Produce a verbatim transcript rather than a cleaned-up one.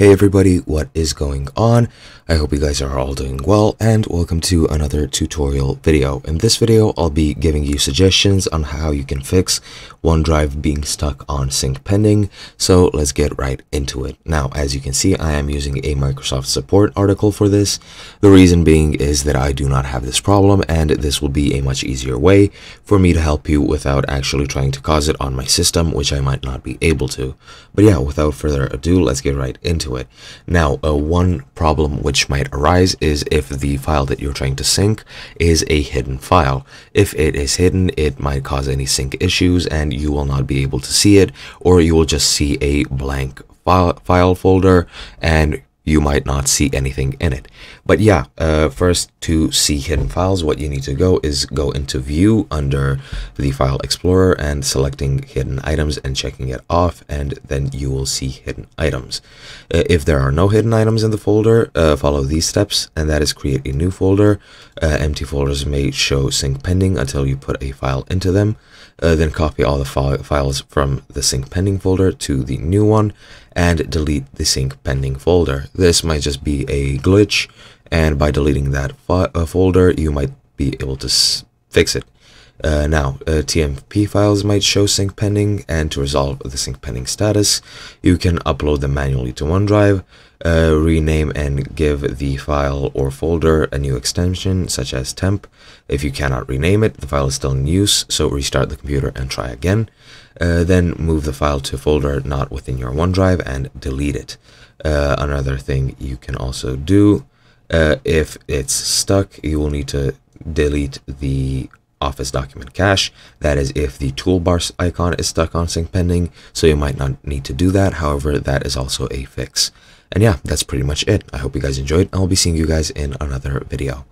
Hey everybody, what is going on? I hope you guys are all doing well and welcome to another tutorial video. In this video, I'll be giving you suggestions on how you can fix OneDrive being stuck on sync pending. So let's get right into it. Now, as you can see, I am using a Microsoft support article for this. The reason being is that I do not have this problem and this will be a much easier way for me to help you without actually trying to cause it on my system, which I might not be able to. But yeah, without further ado, let's get right into it. it. Now, uh, one problem which might arise is if the file that you're trying to sync is a hidden file. If it is hidden, it might cause any sync issues and you will not be able to see it, or you will just see a blank file, file folder and you might not see anything in it. But yeah, uh, first to see hidden files, what you need to go is go into view under the file explorer and selecting hidden items and checking it off, and then you will see hidden items. Uh, if there are no hidden items in the folder, uh, follow these steps, and that is create a new folder. Uh, empty folders may show sync pending until you put a file into them. Uh, then copy all the fi files from the sync pending folder to the new one and delete the sync pending folder. This might just be a glitch, and by deleting that uh, folder, you might be able to s fix it. Uh, now, uh, T M P files might show sync pending, and to resolve the sync pending status, you can upload them manually to OneDrive, uh, rename and give the file or folder a new extension, such as temp. If you cannot rename it, the file is still in use, so restart the computer and try again. Uh, then move the file to a folder not within your OneDrive and delete it. Uh, another thing you can also do, uh, if it's stuck, you will need to delete the Office document cache. That is if the toolbar icon is stuck on sync pending, so you might not need to do that. However, that is also a fix. And yeah, that's pretty much it. I hope you guys enjoyed. I'll be seeing you guys in another video.